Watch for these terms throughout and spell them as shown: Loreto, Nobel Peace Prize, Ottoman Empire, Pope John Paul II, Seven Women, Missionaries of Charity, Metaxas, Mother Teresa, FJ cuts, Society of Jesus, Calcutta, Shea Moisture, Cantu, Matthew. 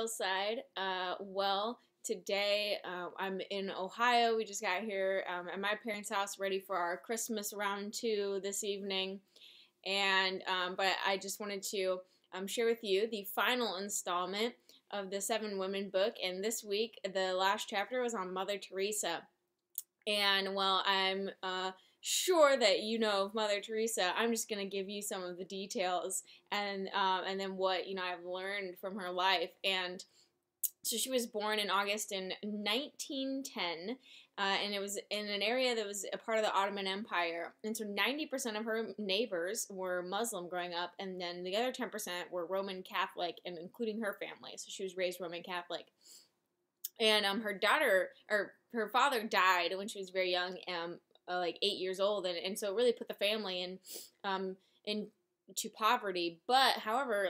hillside? Well, today I'm in Ohio. We just got here at my parents' house, ready for our Christmas round two this evening. And but I just wanted to share with you the final installment of the Seven Women book. And this week, the last chapter was on Mother Teresa. And while I'm sure that you know of Mother Teresa, I'm just going to give you some of the details and then what I've learned from her life. And so she was born in August in 1910, and it was in an area that was a part of the Ottoman Empire. And so 90% of her neighbors were Muslim growing up, and then the other 10% were Roman Catholic, and including her family. So she was raised Roman Catholic. And her father died when she was very young, like 8 years old, and so it really put the family into poverty. But however,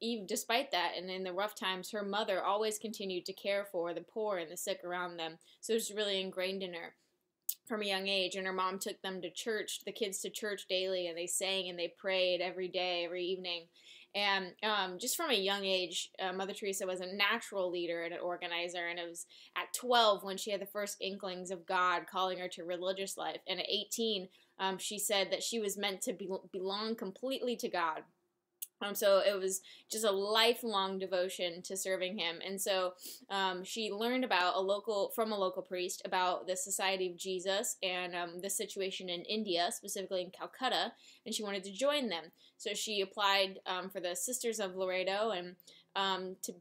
even despite that, and in the rough times, her mother always continued to care for the poor and the sick around them. So it's really ingrained in her from a young age. And her mom took them to church, the kids to church daily, and they sang and they prayed every day, every evening. And just from a young age, Mother Teresa was a natural leader and an organizer, and it was at 12 when she had the first inklings of God calling her to religious life. And at 18, she said that she was meant to belong completely to God. So it was just a lifelong devotion to serving him. And so she learned about from a local priest about the Society of Jesus and the situation in India, specifically in Calcutta, and she wanted to join them. So she applied for the Sisters of Loreto and to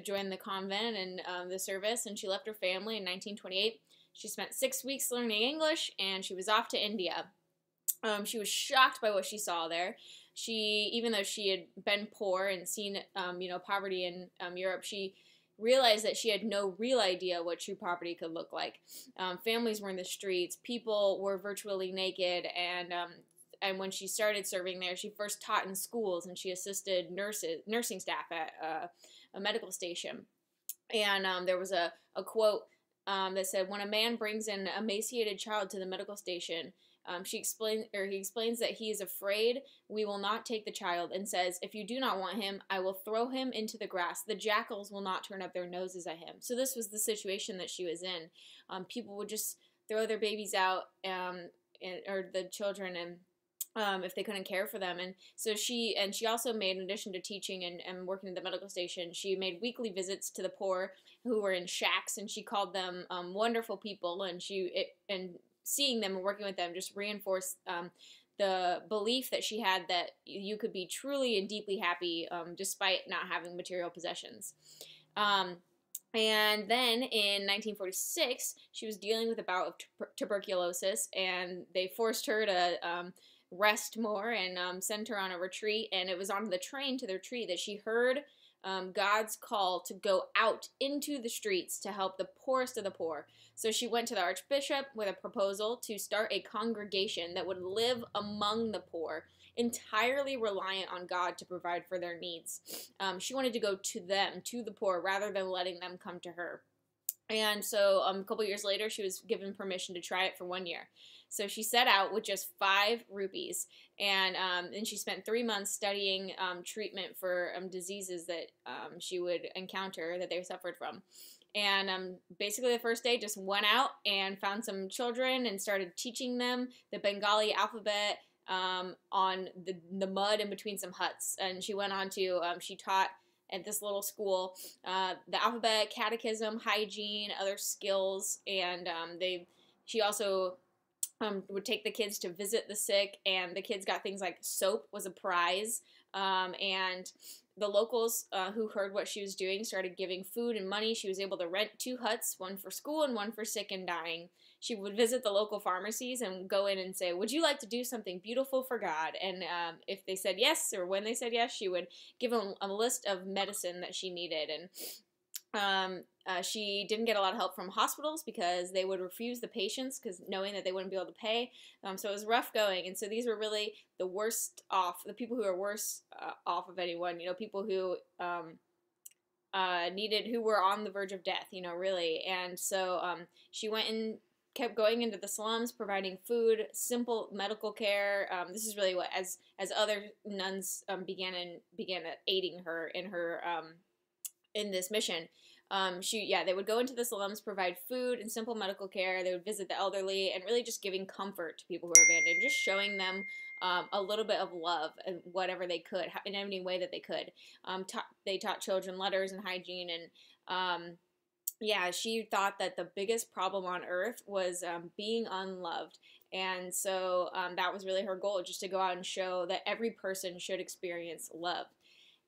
join the convent and the service, and she left her family in 1928. She spent 6 weeks learning English, and she was off to India. She was shocked by what she saw there. She, even though she had been poor and seen, poverty in Europe, she realized that she had no real idea what true poverty could look like. Families were in the streets, people were virtually naked, and when she started serving there, she first taught in schools, and she assisted nursing staff at a medical station. And there was a quote that said, "When a man brings an emaciated child to the medical station," he explains that he is afraid we will not take the child, and says, "If you do not want him, I will throw him into the grass. The jackals will not turn up their noses at him." So this was the situation that she was in. People would just throw their babies out, or the children, and if they couldn't care for them. And so she also made, in addition to teaching and working at the medical station, she made weekly visits to the poor who were in shacks, and she called them wonderful people, and seeing them and working with them just reinforced the belief that she had that you could be truly and deeply happy despite not having material possessions. And then in 1946, she was dealing with a bout of tuberculosis, and they forced her to rest more and sent her on a retreat. And it was on the train to the retreat that she heard God's call to go out into the streets to help the poorest of the poor. So she went to the archbishop with a proposal to start a congregation that would live among the poor, entirely reliant on God to provide for their needs. She wanted to go to them, to the poor, rather than letting them come to her. And so a couple years later, she was given permission to try it for 1 year. So she set out with just 5 rupees, and she spent 3 months studying treatment for diseases that she would encounter, that they suffered from. And basically the first day just went out and found some children and started teaching them the Bengali alphabet on the mud in between some huts. And she went on to, she taught at this little school the alphabet, catechism, hygiene, other skills, and she also would take the kids to visit the sick, and the kids got things like soap was a prize, and the locals who heard what she was doing started giving food and money. She was able to rent 2 huts, one for school and one for sick and dying. She would visit the local pharmacies and go in and say, "Would you like to do something beautiful for God?" And if they said yes, or when they said yes, she would give them a list of medicine that she needed. And she didn't get a lot of help from hospitals because they would refuse the patients, because knowing that they wouldn't be able to pay. So it was rough going. And so these were really the worst off, the people who are worst off of anyone, people who who were on the verge of death, really. And so she went and kept going into the slums, providing food, simple medical care. This is really what, as other nuns began at aiding her in her in this mission. They would go into the slums, provide food and simple medical care. They would visit the elderly and really just giving comfort to people who were abandoned, just showing them a little bit of love and whatever they could, in any way that they could. They taught children letters and hygiene, and she thought that the biggest problem on earth was being unloved. And so that was really her goal, just to go out and show that every person should experience love.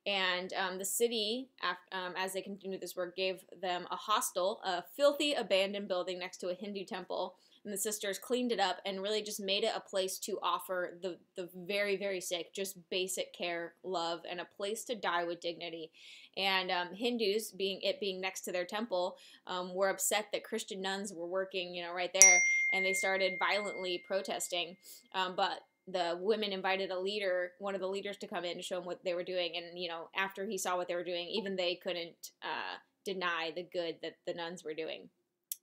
And the city, as they continued this work, gave them a hostel, a filthy abandoned building next to a Hindu temple. And the sisters cleaned it up and really just made it a place to offer the very, very sick just basic care, love, and a place to die with dignity. And Hindus, being next to their temple, were upset that Christian nuns were working, right there, and they started violently protesting. But the women invited one of the leaders to come in to show them what they were doing. And, after he saw what they were doing, even they couldn't deny the good that the nuns were doing.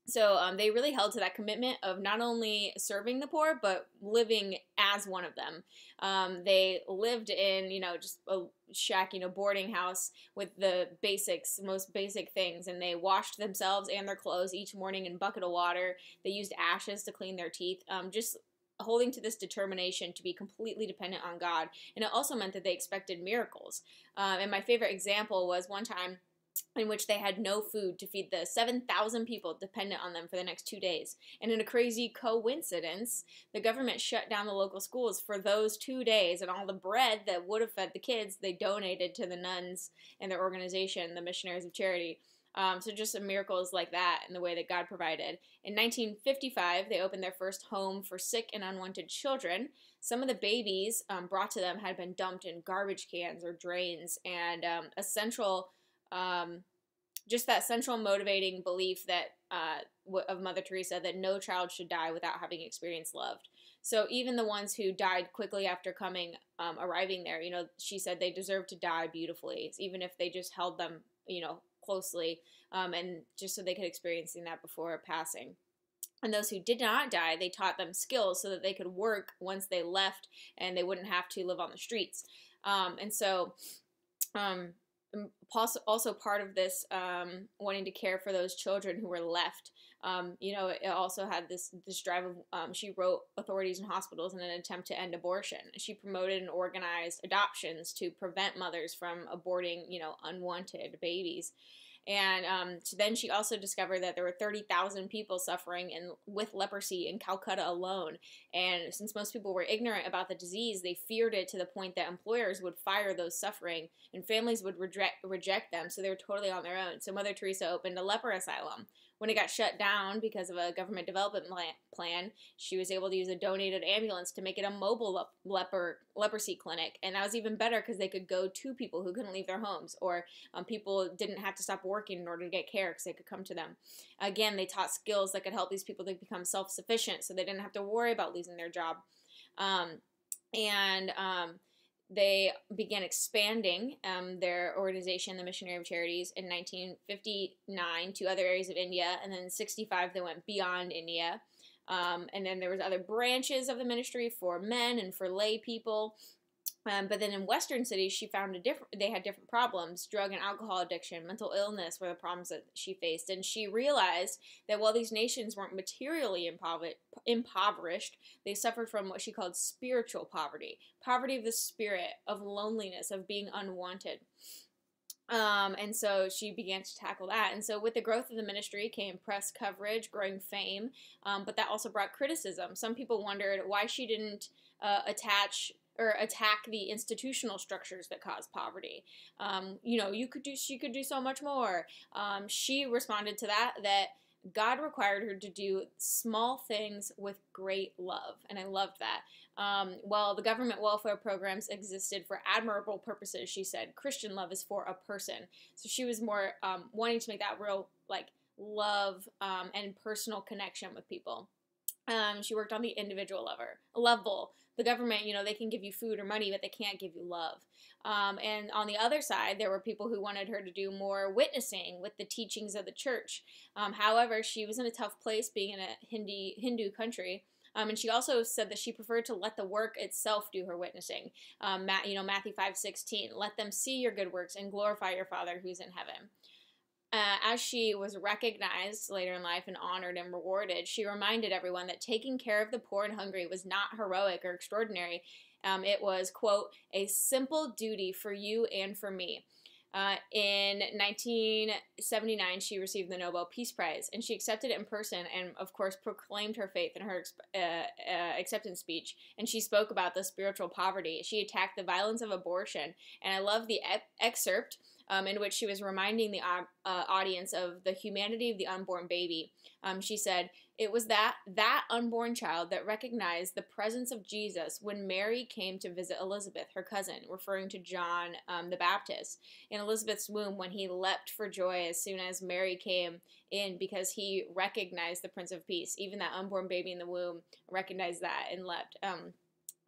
So they really held to that commitment of not only serving the poor, but living as one of them. They lived in, just a shack, boarding house with the basics, most basic things. And they washed themselves and their clothes each morning in a bucket of water. They used ashes to clean their teeth, just holding to this determination to be completely dependent on God. And it also meant that they expected miracles. And my favorite example was one time in which they had no food to feed the 7,000 people dependent on them for the next 2 days. And in a crazy coincidence, the government shut down the local schools for those 2 days, and all the bread that would have fed the kids, they donated to the nuns and their organization, the Missionaries of Charity. So just some miracles like that and the way that God provided. In 1955, they opened their first home for sick and unwanted children. Some of the babies brought to them had been dumped in garbage cans or drains, and just that central motivating belief that of Mother Teresa, that no child should die without having experienced love. So even the ones who died quickly after arriving there, she said they deserved to die beautifully, even if they just held them, closely, and just so they could experience that before passing. And those who did not die, they taught them skills so that they could work once they left, and they wouldn't have to live on the streets. Also part of this wanting to care for those children who were left, it also had this drive of, she wrote authorities and hospitals in an attempt to end abortion. She promoted and organized adoptions to prevent mothers from aborting, unwanted babies. And so then she also discovered that there were 30,000 people suffering with leprosy in Calcutta alone. And since most people were ignorant about the disease, they feared it to the point that employers would fire those suffering, and families would reject them, so they were totally on their own. So Mother Teresa opened a leper asylum. When it got shut down because of a government development plan, she was able to use a donated ambulance to make it a mobile leprosy clinic. And that was even better because they could go to people who couldn't leave their homes, or people didn't have to stop working in order to get care because they could come to them. Again, they taught skills that could help these people to become self-sufficient, so they didn't have to worry about losing their job. They began expanding their organization, the Missionary of Charities, in 1959 to other areas of India, and then in 1965 they went beyond India. And then there was other branches of the ministry for men and for lay people. But then in Western cities, she found they had different problems: drug and alcohol addiction, mental illness were the problems that she faced. And she realized that while these nations weren't materially impoverished, they suffered from what she called spiritual poverty, poverty of the spirit, of loneliness, of being unwanted. And so she began to tackle that. And so with the growth of the ministry came press coverage, growing fame, but that also brought criticism. Some people wondered why she didn't attack the institutional structures that cause poverty. She could do so much more. She responded to that God required her to do small things with great love, and I loved that. While the government welfare programs existed for admirable purposes, she said, Christian love is for a person. So she was more wanting to make that real love and personal connection with people. She worked on the individual level. The government, they can give you food or money, but they can't give you love. And on the other side, there were people who wanted her to do more witnessing with the teachings of the church. However, she was in a tough place being in a Hindu country. And she also said that she preferred to let the work itself do her witnessing. Matthew 5:16, let them see your good works and glorify your Father who's in heaven. As she was recognized later in life and honored and rewarded, she reminded everyone that taking care of the poor and hungry was not heroic or extraordinary. It was, quote, a simple duty for you and for me. In 1979, she received the Nobel Peace Prize, and she accepted it in person and, of course, proclaimed her faith in her acceptance speech, and she spoke about the spiritual poverty. She attacked the violence of abortion, and I love the excerpt in which she was reminding the audience of the humanity of the unborn baby. She said, it was that unborn child that recognized the presence of Jesus when Mary came to visit Elizabeth, her cousin, referring to John the Baptist, in Elizabeth's womb when he leapt for joy as soon as Mary came in because he recognized the Prince of Peace. Even that unborn baby in the womb recognized that and leapt.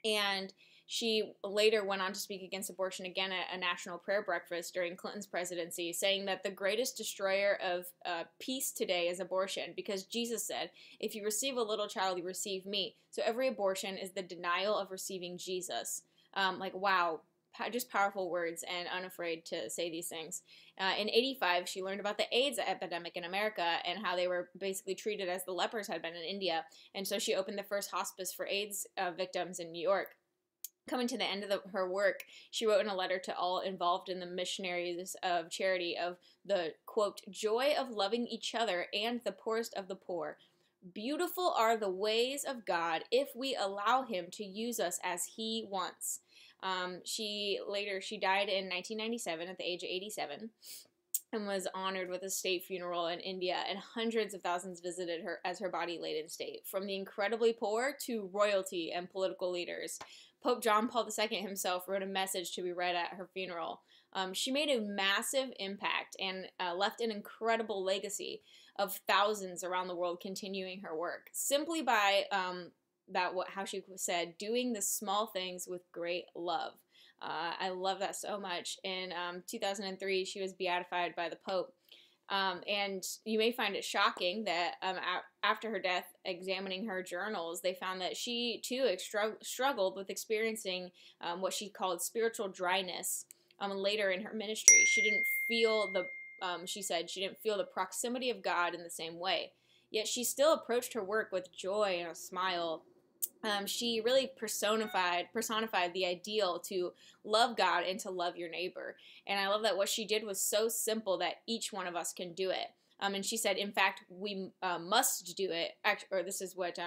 And she later went on to speak against abortion again at a national prayer breakfast during Clinton's presidency, saying that the greatest destroyer of peace today is abortion, because Jesus said, if you receive a little child, you receive me. So every abortion is the denial of receiving Jesus. Wow. Just powerful words, and unafraid to say these things. In 1985, she learned about the AIDS epidemic in America and how they were basically treated as the lepers had been in India. And so she opened the first hospice for AIDS victims in New York. Coming to the end of her work, she wrote in a letter to all involved in the Missionaries of Charity of the, quote, joy of loving each other and the poorest of the poor. Beautiful are the ways of God if we allow him to use us as he wants. She died in 1997 at the age of 87 and was honored with a state funeral in India, and hundreds of thousands visited her as her body laid in state, from the incredibly poor to royalty and political leaders. Pope John Paul II himself wrote a message to be read at her funeral. She made a massive impact and left an incredible legacy of thousands around the world continuing her work, simply by how she said, doing the small things with great love. I love that so much. In 2003, she was beatified by the Pope. And you may find it shocking that after her death, examining her journals, they found that she, too, struggled with experiencing what she called spiritual dryness later in her ministry. She said she didn't feel the proximity of God in the same way. Yet she still approached her work with joy and a smile. She really personified the ideal to love God and to love your neighbor. And I love that what she did was so simple that each one of us can do it. And she said, in fact, we must do it. This is what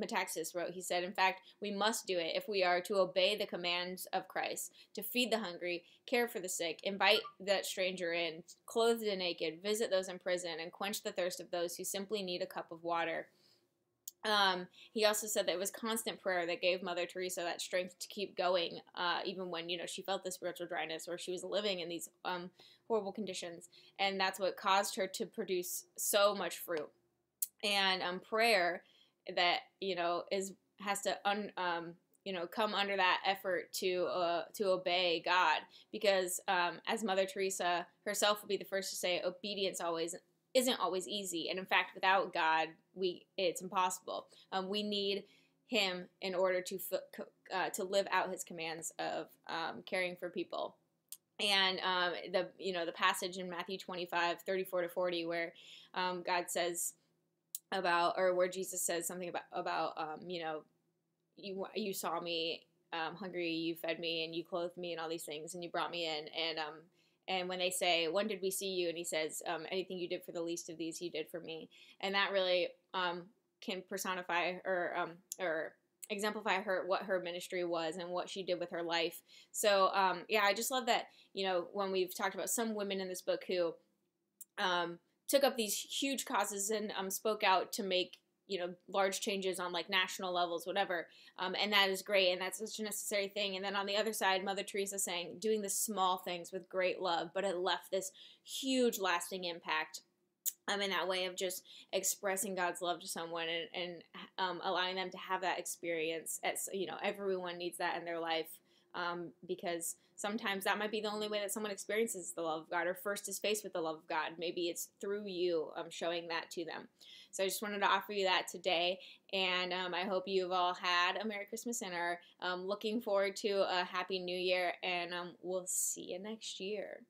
Metaxas wrote. He said, in fact, we must do it if we are to obey the commands of Christ, to feed the hungry, care for the sick, invite that stranger in, clothe the naked, visit those in prison, and quench the thirst of those who simply need a cup of water. He also said that it was constant prayer that gave Mother Teresa that strength to keep going, even when, she felt the spiritual dryness or she was living in these horrible conditions. And that's what caused her to produce so much fruit. And prayer that, has to come under that effort to obey God, because as Mother Teresa herself would be the first to say, obedience always isn't always easy, and in fact, without God, it's impossible. We need Him in order to live out His commands of caring for people. And the passage in Matthew 25:34-40, where God says where Jesus says something you saw me hungry, you fed me, and you clothed me, and all these things, and you brought me in, And when they say, when did we see you? And he says, anything you did for the least of these, you did for me. And that really can personify or exemplify what her ministry was and what she did with her life. So, I just love that, when we've talked about some women in this book who took up these huge causes and spoke out to make, large changes on national levels, whatever. And that is great. And that's such a necessary thing. And then on the other side, Mother Teresa saying, doing the small things with great love, but it left this huge lasting impact in that way of just expressing God's love to someone and allowing them to have that experience. Everyone needs that in their life. because sometimes that might be the only way that someone experiences the love of God or first is faced with the love of God. Maybe it's through you showing that to them. So I just wanted to offer you that today, and I hope you've all had a Merry Christmas and are looking forward to a Happy New Year, and we'll see you next year.